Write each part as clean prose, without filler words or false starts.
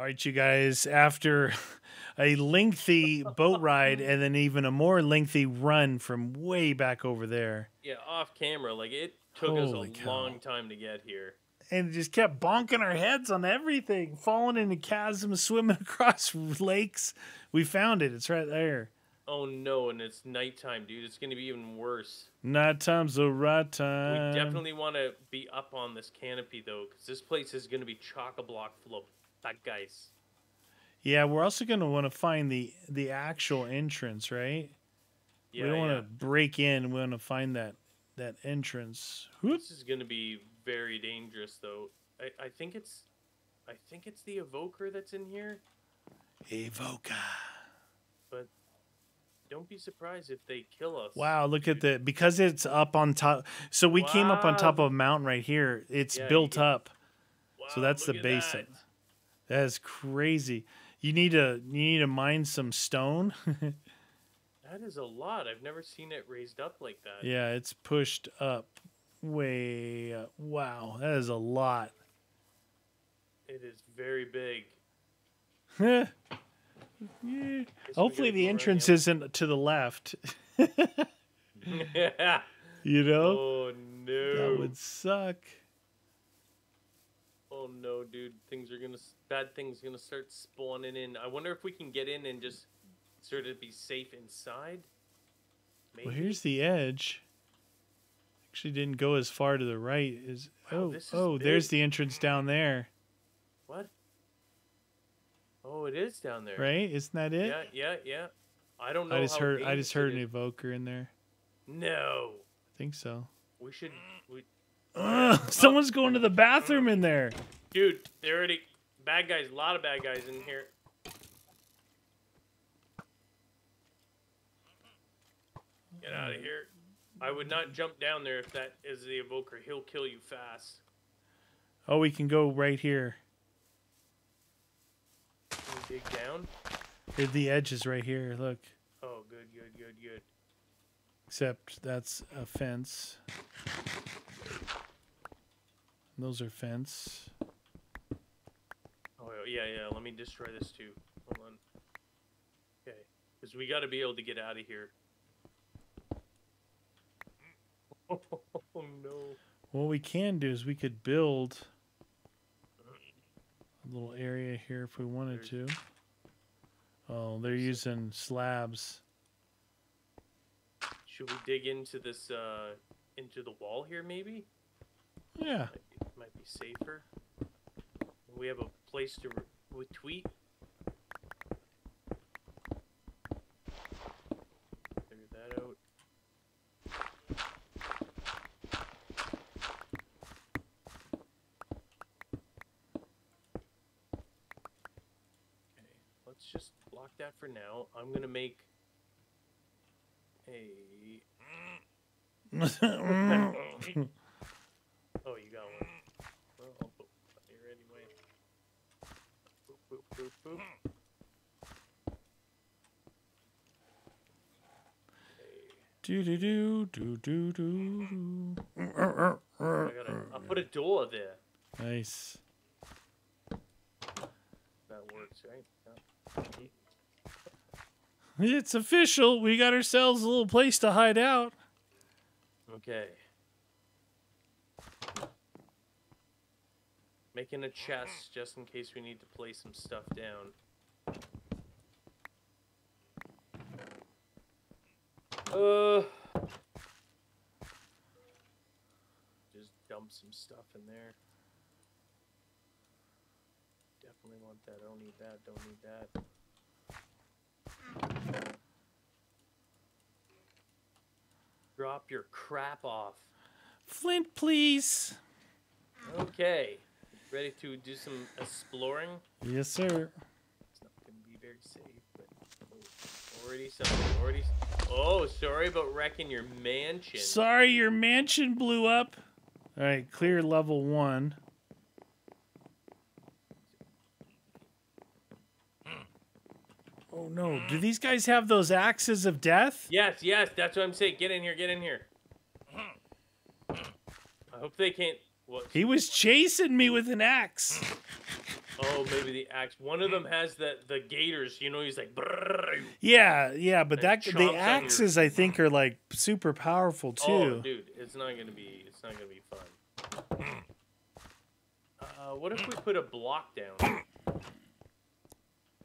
All right, you guys, after a lengthy boat ride and then even a more lengthy run from way back over there. Yeah, off camera. Like, it took us a long time to get here. And just kept bonking our heads on everything, falling into chasms, swimming across lakes. We found it. It's right there. Oh, no, and it's nighttime, dude. It's going to be even worse. Nighttime's the right time. We definitely want to be up on this canopy, though, because this place is going to be chock-a-block full of bad guys. Yeah, we're also going to want to find the actual entrance, right? Yeah, we don't want to break in. We want to find that entrance. Whoop. This is going to be very dangerous, though. I think it's the evoker that's in here. Evoker. But don't be surprised if they kill us. Wow, look at that. Because it's up on top. So we came up on top of a mountain right here. It's built up. Wow, so that's the basin. That is crazy. You need to mine some stone. That is a lot. I've never seen it raised up like that. Yeah, it's pushed up way up. Wow, that is a lot. It is very big. Yeah. Hopefully the entrance isn't to the left. Yeah. You know? Oh, no. That would suck. Oh, no, dude. Bad things are going to start spawning in. I wonder if we can get in and just sort of be safe inside. Maybe. Well, here's the edge. Actually didn't go as far to the right. Wow, there's the entrance down there. What? Oh, it is down there. Right? Isn't that it? Yeah. I don't know. I just heard an evoker in there. No. I think so. We should. Someone's going to the bathroom in there. Dude, there already bad guys. A lot of bad guys in here. Get out of here. I would not jump down there if that is the evoker. He'll kill you fast. Oh, we can go right here. Dig down. The edge is right here. Look. Oh, good. Except that's a fence. Those are fence. Oh yeah. Let me destroy this too. Hold on. Okay, because we got to be able to get out of here. Oh no. What we can do is we could build little area here if we wanted to. Oh, they're using slabs. Should we dig into this into the wall here maybe? Yeah. Might be safer. We have a place to retweet. Figure that out. Just block that for now. I'm gonna make a oh, you got one. Well, I'll put one here anyway. Boop. Do. I'll put a door there. Nice. That works, right? Yeah. It's official. We got ourselves a little place to hide out. Okay. Making a chest just in case we need to place some stuff down. Just dump some stuff in there. Definitely want that. I don't need that. Don't need that. Drop your crap off. Flint, please. Okay. Ready to do some exploring? Yes, sir. It's not going to be very safe, but already something. Oh, sorry about wrecking your mansion. Sorry, your mansion blew up. All right, clear level 1. Oh, no. Do these guys have those axes of death? Yes. That's what I'm saying. Get in here. I hope they can't... What? He was chasing me with an axe. Oh, old, maybe the axe. One of them has the gaiters. You know, he's like. Brrr, yeah, yeah, but that the axes I think are like super powerful too. Oh, dude, it's not gonna be. It's not gonna be fun. What if we put a block down?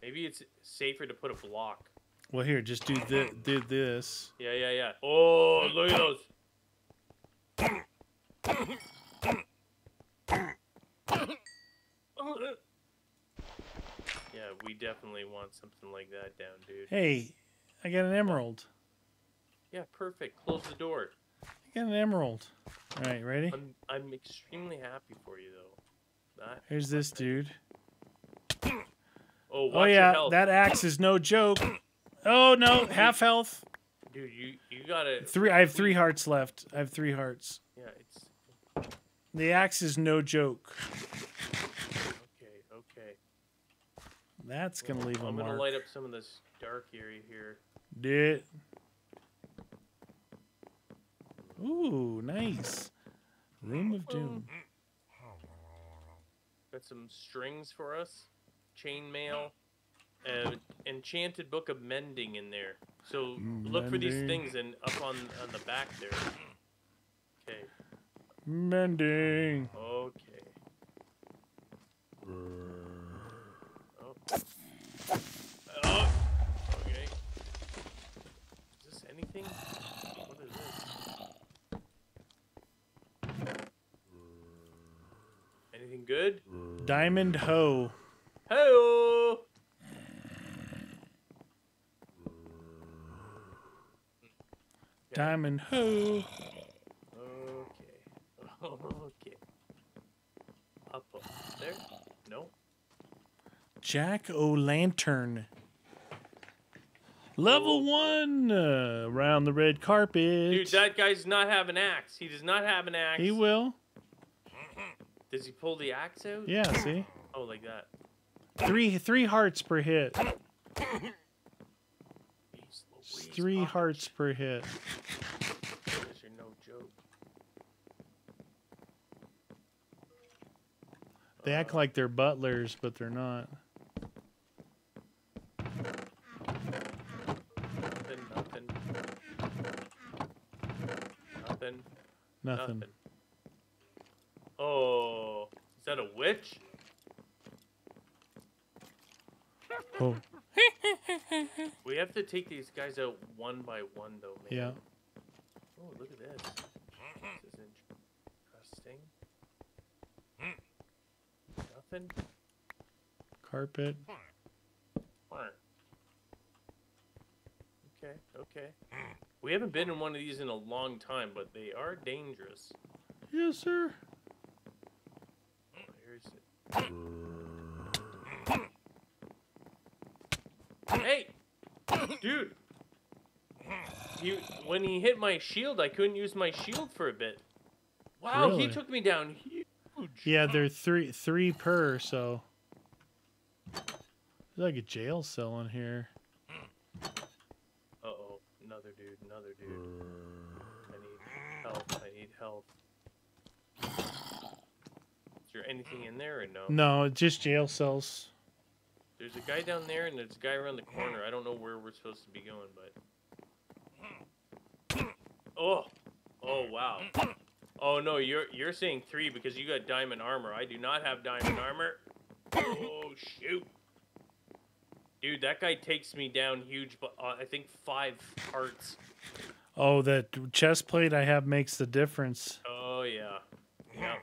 Maybe it's safer to put a block. Well, here, just do this. Yeah, yeah, yeah. Oh, look at those. Yeah, we definitely want something like that down, dude. Hey, I got an emerald. Yeah, perfect. Close the door. I got an emerald. All right, ready? I'm extremely happy for you, though. Here's this dude. Oh, watch your health. That axe is no joke. Oh no, half health. Dude, you gotta. Three. I have 3 hearts left. I have 3 hearts. Yeah, it's. The axe is no joke. Okay, okay. That's gonna leave a mark. I'm gonna light up some of this dark area here. Do it. Ooh, nice. Room of Doom. Got some strings for us. Chainmail. Enchanted Book of Mending in there. So look for these things and up on the back there. Okay. Mending. Okay. Oh. Oh. Okay. Is this anything? What is this? Anything good? Diamond hoe. Ho. Diamond hoe. Okay. Okay. Up there? No. Jack-o'-lantern. Level 1 around the red carpet. Dude, that guy's not have an axe. He does not have an axe. He will. Does he pull the axe out? Yeah, see? Oh, like that. 3 hearts per hit. 3 hearts per hit. Those are no joke. They act like they're butlers, but they're not. Nothing. Nothing. Nothing. Nothing. Oh, is that a witch? Oh. We have to take these guys out one by one, though, man. Yeah. Oh, look at this. This is interesting. Nothing. Carpet. Okay, okay. We haven't been in one of these in a long time, but they are dangerous. Yes, sir. Oh, here's it. Hey, dude, when he hit my shield, I couldn't use my shield for a bit. Wow, really? He took me down huge. Yeah, they're three per, so. There's like a jail cell in here. Uh-oh, another dude, another dude. I need help, I need help. Is there anything in there or no? No, just jail cells. There's a guy down there, and there's a guy around the corner. I don't know where we're supposed to be going, but... Oh! Oh, wow. Oh, no, you're saying 3 because you got diamond armor. I do not have diamond armor. Oh, shoot. Dude, that guy takes me down huge, but I think 5 hearts. Oh, that chest plate I have makes the difference. Oh, yeah. Yeah.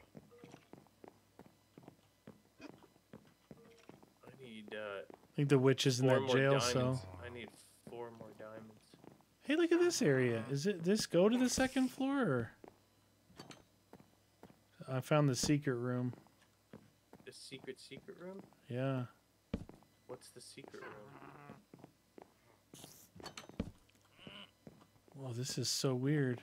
I think the witch is in that jail cell. I need 4 more diamonds. Hey, look at this area. Is it this? Go to the second floor. Or... I found the secret room. The secret room? Yeah. What's the secret room? Whoa, this is so weird.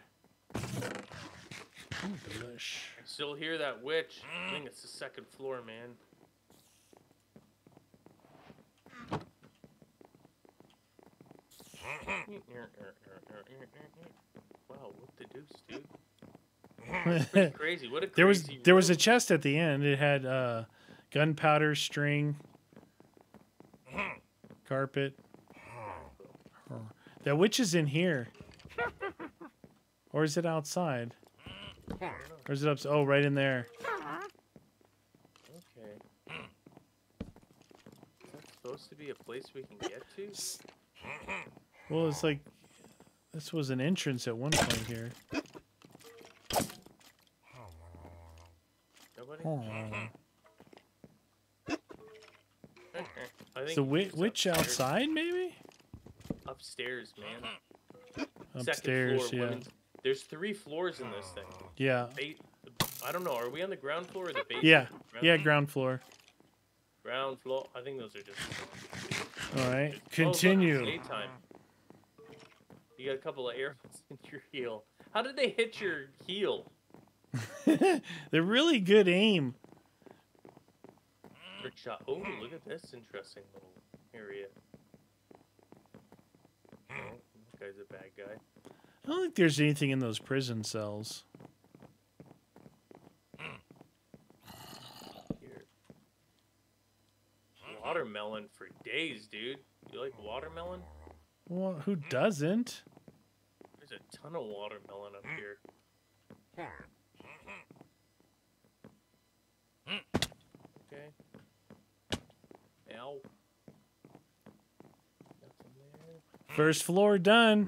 Ooh, delish. I still hear that witch. I think it's the second floor, man. Wow, what the deuce, dude? That's pretty crazy. What a crazy there was a chest at the end. It had gunpowder, string, carpet. That witch is in here. Or is it outside? Or is it up? Oh, right in there. Okay. Is that supposed to be a place we can get to? Well, it's like... This was an entrance at one point here. Nobody? Oh. I think the witch outside, maybe? Upstairs, man. Upstairs, second floor, yeah. There's 3 floors in this thing. Yeah. I don't know. Are we on the ground floor or the basement? Yeah. Ground floor. Ground floor. I think those are just... All right. Continue. Daytime. You got a couple of arrows in your heel. How did they hit your heel? They're really good aim. Trick shot. Oh, look at this interesting little area. Oh, this guy's a bad guy. I don't think there's anything in those prison cells. Here. Watermelon for days, dude. You like watermelon? Well, who doesn't? There's a ton of watermelon up here. Okay. Ow. Nothing there. First floor done.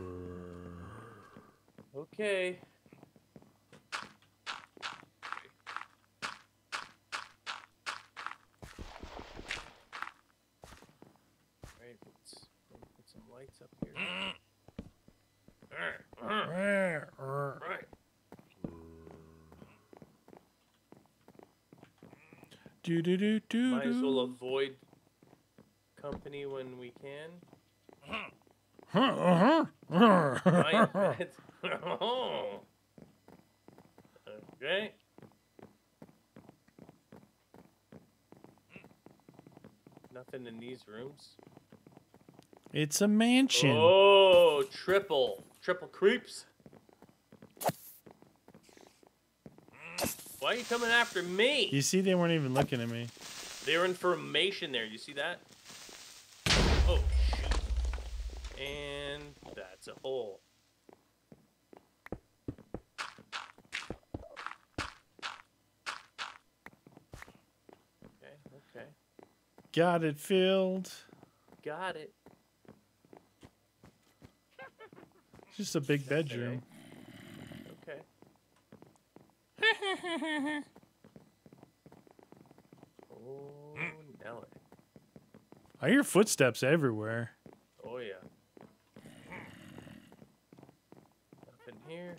Okay. Up here. Right. Might as well avoid company when we can. Okay. Nothing in these rooms. It's a mansion. Oh, triple creeps. Why are you coming after me? You see, they weren't even looking at me. They were information there. You see that? Oh, shoot. And that's a hole. Okay. Got it filled. Got it. Just a big bedroom. Okay. Oh, Nelly. I hear footsteps everywhere. Oh, yeah. Up in here.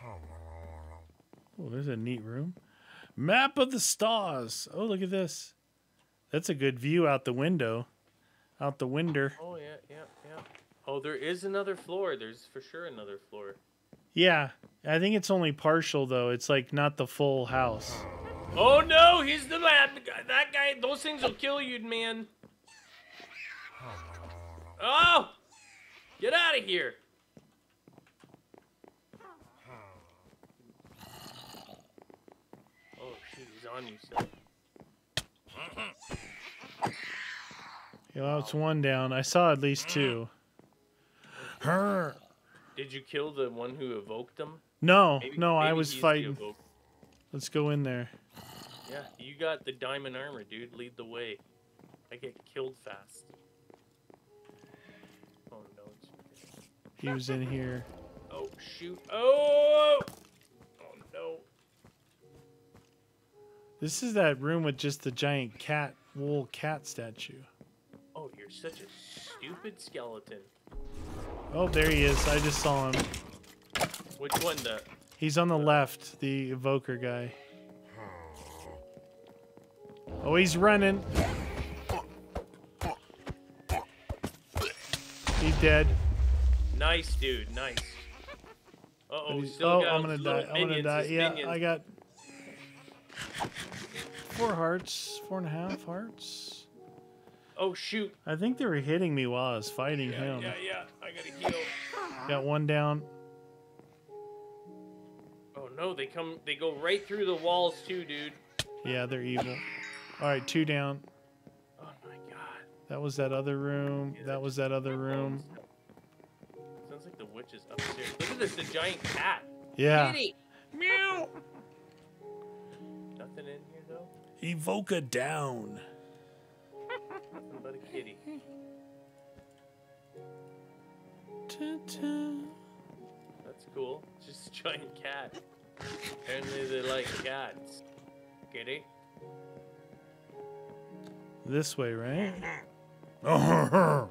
Oh, there's a neat room. Map of the stars. Oh, look at this. That's a good view out the window. Out the winder. Oh, yeah, yeah, yeah. Oh, there is another floor. There's for sure another floor. Yeah. I think it's only partial, though. It's, like, not the full house. Oh, no! He's the bad guy. That guy... Those things will kill you, man. Oh! Get out of here! Oh, shoot. He's on you, son. Well, it's one down. I saw at least 2. Her. Did you kill the one who evoked them? No, maybe I was fighting. Let's go in there. Yeah, you got the diamond armor, dude. Lead the way. I get killed fast. Oh, no. He was in here. Oh, shoot. Oh! Oh, no. This is that room with just the giant cat, wool cat statue. Oh, you're such a stupid skeleton. Oh, there he is. I just saw him. Which one, though? He's on the left, the evoker guy. Oh, he's running. He's dead. Nice, dude. Nice. Uh-oh. Oh, I'm going to die. I'm going to die. Yeah, I got 4 hearts. 4.5 hearts. Oh, shoot. I think they were hitting me while I was fighting him. Yeah, yeah. Got 1 down. Oh no, they go right through the walls too, dude. Yeah, they're evil. All right, 2 down. Oh my god. That was that other room. Yeah, that was that other room. Sounds like the witch is upstairs. Look at this, the giant cat. Yeah. Meow. Nothing in here though. Evoca down. Nothing but a kitty. That's cool. Just a giant cat. Apparently they like cats. Kitty. This way, right? Wow,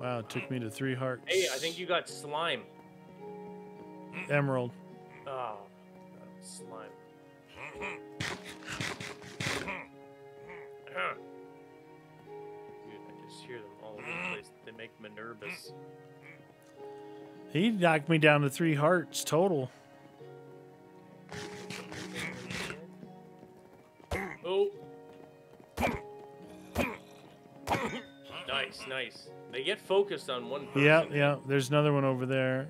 it took me to 3 hearts. Hey, I think you got slime. Emerald. Oh, slime. Dude, I just hear them all over the place. They make me nervous. He knocked me down to 3 hearts total. Oh. Nice, nice. They get focused on one person. Yeah, yeah. There's another one over there.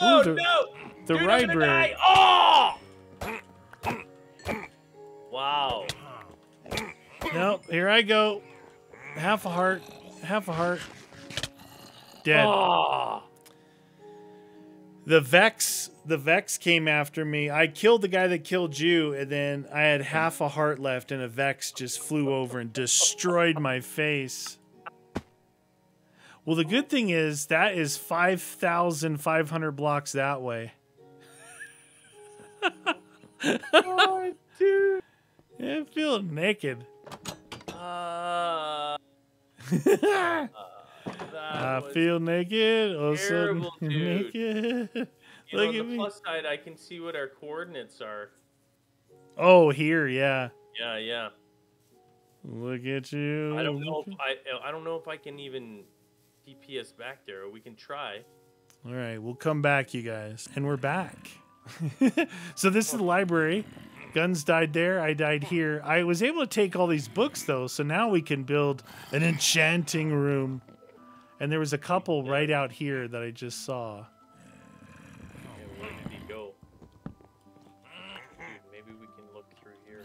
Oh, ooh, no! The library. Oh! Wow. Nope, here I go. Half a heart. Half a heart. Dead. Oh. The Vex came after me. I killed the guy that killed you, and then I had half a heart left, and a Vex just flew over and destroyed my face. Well, the good thing is that is 5,500 blocks that way. Oh, dude. I feel naked. I feel naked. Terrible, dude. Naked. You Look know, at the me. Plus side, I can see what our coordinates are. Oh, here, yeah. Yeah, yeah. Look at you. I don't know. I don't know if I can even DPS back there, or we can try. All right, we'll come back, you guys, and we're back. So this is the library. Guns died there. I died here. I was able to take all these books though, so now we can build an enchanting room. And there was a couple right out here that I just saw. Yeah, where did he go? Dude, maybe we can look through here.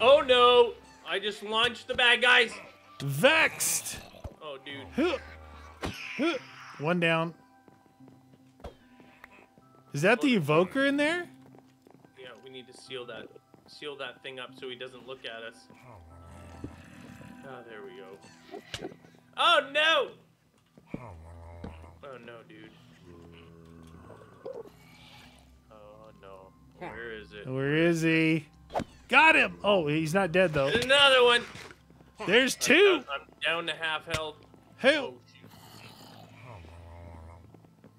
Oh no! I just launched the bad guys. Vexed. Oh dude. One down. Is that the evoker in there? Yeah, we need to seal that thing up so he doesn't look at us. Ah, there we go. Oh no! Oh no, dude. Oh no. Where is it? Where is he? Got him! Oh, he's not dead though. There's another one! There's two! I'm down to half health. Oh,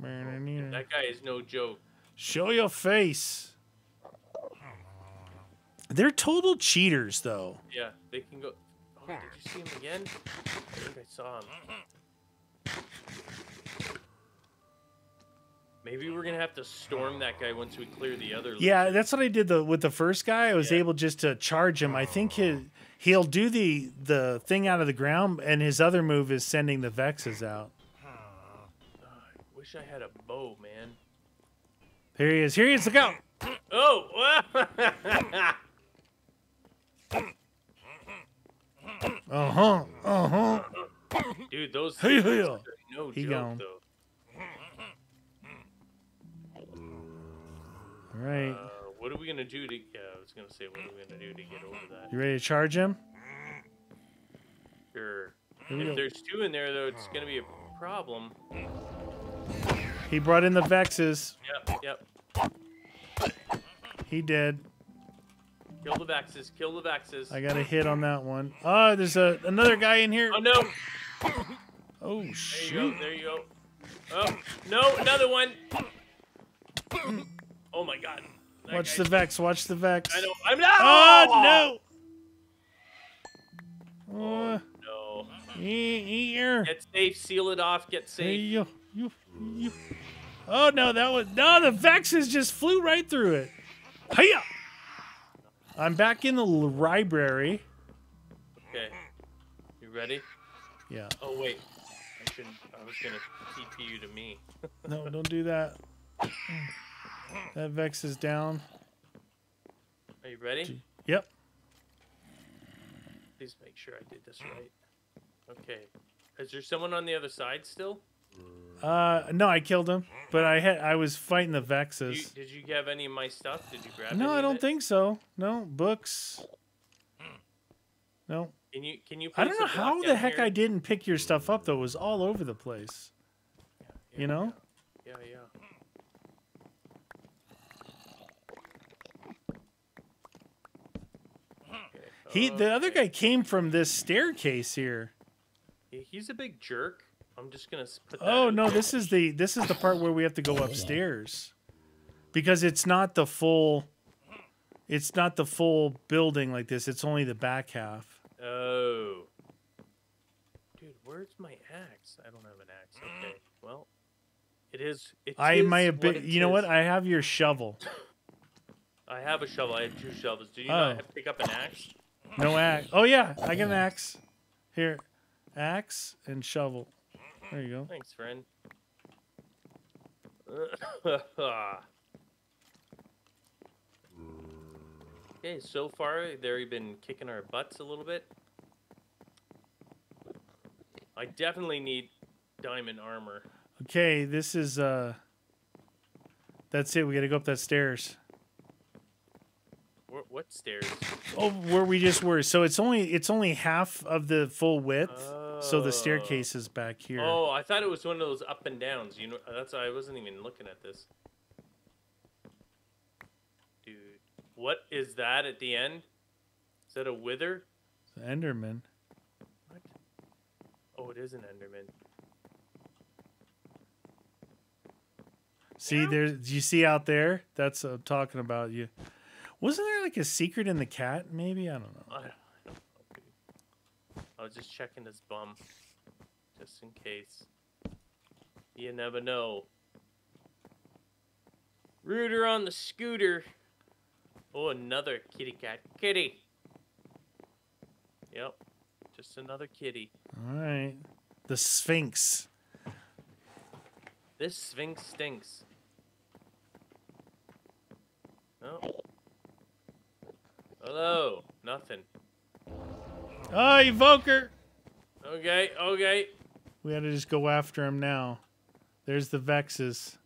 shoot. That guy is no joke. Show your face. They're total cheaters though. Yeah, they can go... Did you see him again? I think I saw him. Maybe we're gonna have to storm that guy once we clear the other. Yeah, that's what I did with the first guy. I was able just to charge him. I think he'll do the thing out of the ground, and his other move is sending the Vexes out. I wish I had a bow, man. Here he is. Here he is. Look out! Oh! Uh-huh. Uh-huh. Dude, those things are no joke, gone. Though. All right. What are we going to do to... I was going to say, what are we going to do to get over that? You ready to charge him? Sure. If there's two in there, though, it's going to be a problem. He brought in the Vexes. Yep, yep. He did. Kill the Vexes. Kill the Vexes. I got a hit on that one. Oh, there's another guy in here. Oh, no. Oh, shoot. There you go. Oh, no. Another one. Oh, my God. That Watch the Vex. Watch the Vex. I know. I'm not. Oh, no. Oh, no. Get safe. Seal it off. Get safe. Oh, no. That was... No, the Vexes just flew right through it. Hiya. I'm back in the library. Okay. You ready? Yeah. Oh, wait. I should. I was gonna TP you to me. No, don't do that. That Vex is down. Are you ready? Yep. Please make sure I did this right. Okay. Is there someone on the other side still? No, I killed him, but I was fighting the Vexes. Did you have any of my stuff? Did you grab? No, I don't think so. No books. No. Can you? I don't know how the heck I didn't pick your stuff up though. It was all over the place. Yeah, you know? Yeah, yeah. The other guy came from this staircase here. Yeah, he's a big jerk. I'm just gonna put that. Oh no, this is the part where we have to go upstairs. Because it's not the full building like this, it's only the back half. Oh. Dude, where's my axe? I don't have an axe. Okay. Well, you know what? I have your shovel. I have a shovel. I have two shovels. Do you not have to pick up an axe? No axe. Oh yeah, I got an axe. Here. Axe and shovel. There you go. Thanks, friend. Okay, so far they've been kicking our butts a little bit. I definitely need diamond armor. Okay, this is that's it, we gotta go up that stairs. What stairs? Oh, where we just were. So it's only half of the full width. So the staircase is back here. Oh, I thought it was one of those up and downs. You know, that's I wasn't even looking at this. Dude, what is that at the end? Is that a wither? It's an Enderman. What? Oh, it is an Enderman. See, yeah. Do you see out there? That's I'm talking about you. Wasn't there like a secret in the cat? Maybe I don't know. I was just checking his bum, just in case. You never know. Rooter on the scooter. Oh, another kitty cat. Kitty. Yep, just another kitty. All right. The Sphinx. This Sphinx stinks. Oh. Hello. Nothing. Oh, Evoker! Okay, okay. We gotta just go after him now. There's the Vexes.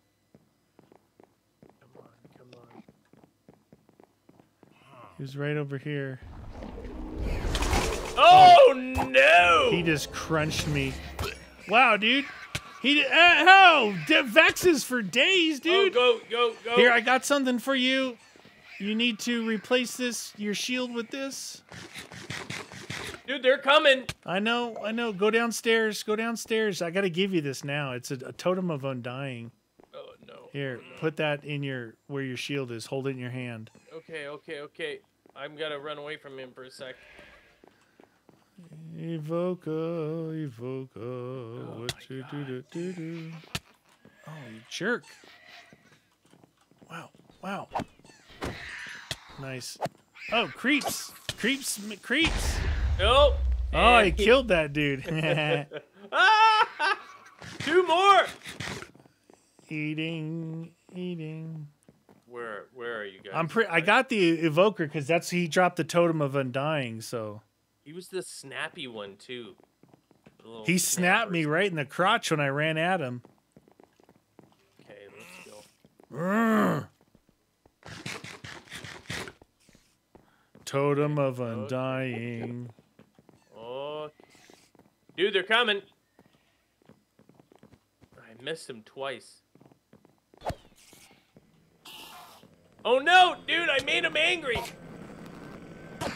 Come on, come on. He was right over here. Oh, no! He just crunched me. Wow, dude. Vexes for days, dude! Oh, go, go, go. Here, I got something for you. You need to replace your shield with this. Dude, they're coming. I know. Go downstairs. Go downstairs. I got to give you this now. It's a totem of undying. Oh, no. Here, put that in where your shield is. Hold it in your hand. Okay. I'm going to run away from him for a sec. Evoker, oh, what you do. Oh, you jerk. Wow. Nice. Oh, creeps. Nope. Oh, he killed that dude. Two more. Eating. Where are you guys? I got the Evoker because he dropped the Totem of Undying. So he was the snappy one too. He snapped me right in the crotch when I ran at him. Okay, let's go. Totem of Undying. Dude, they're coming. I missed him twice. Oh no, dude, I made him angry. Oh,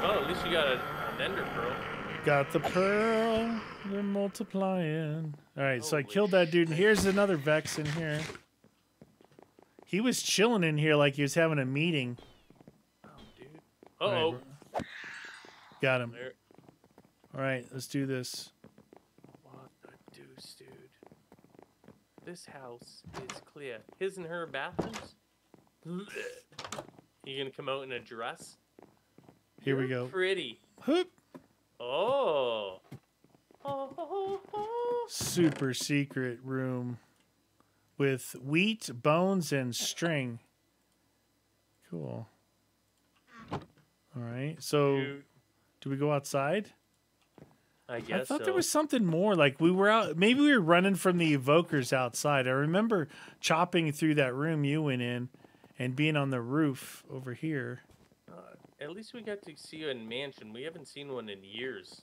at least you got an Ender Pearl. Got the pearl. They're multiplying. All right, so I killed that dude, and here's another Vex in here. He was chilling in here like he was having a meeting. Uh-oh. Right, got him. There. All right, let's do this. What the deuce, dude? This house is clear. His and her bathrooms? You gonna come out in a dress? Here we go. Pretty. Oh. Super secret room with wheat, bones, and string. Cool. All right. So do we go outside? I guess I thought so. There was something more. Like we were out. Maybe we were running from the evokers outside. I remember chopping through that room you went in and being on the roof over here. At least we got to see a mansion. We haven't seen one in years.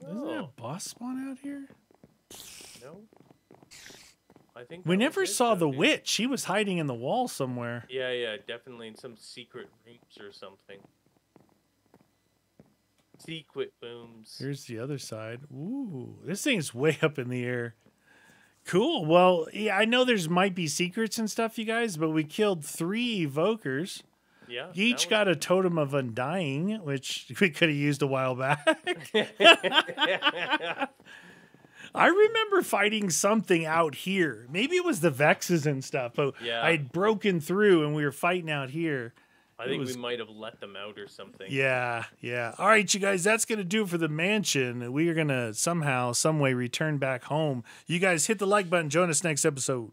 Isn't there a boss spawn out here? No. I think we never saw the witch. She was hiding in the wall somewhere. Yeah, yeah, definitely in some secret rooms or something. Secret rooms. Here's the other side. Ooh, this thing's way up in the air. Cool. Well, yeah, I know there's might be secrets and stuff, you guys, but we killed 3 evokers. Yeah, each got a totem of undying, which we could have used a while back. I remember fighting something out here. Maybe it was the Vexes and stuff, but yeah. I had broken through and we were fighting out here. I think we might have let them out or something. Yeah, yeah. All right, you guys, that's going to do it for the mansion. We are going to somehow, some way return back home. You guys hit the like button. Join us next episode.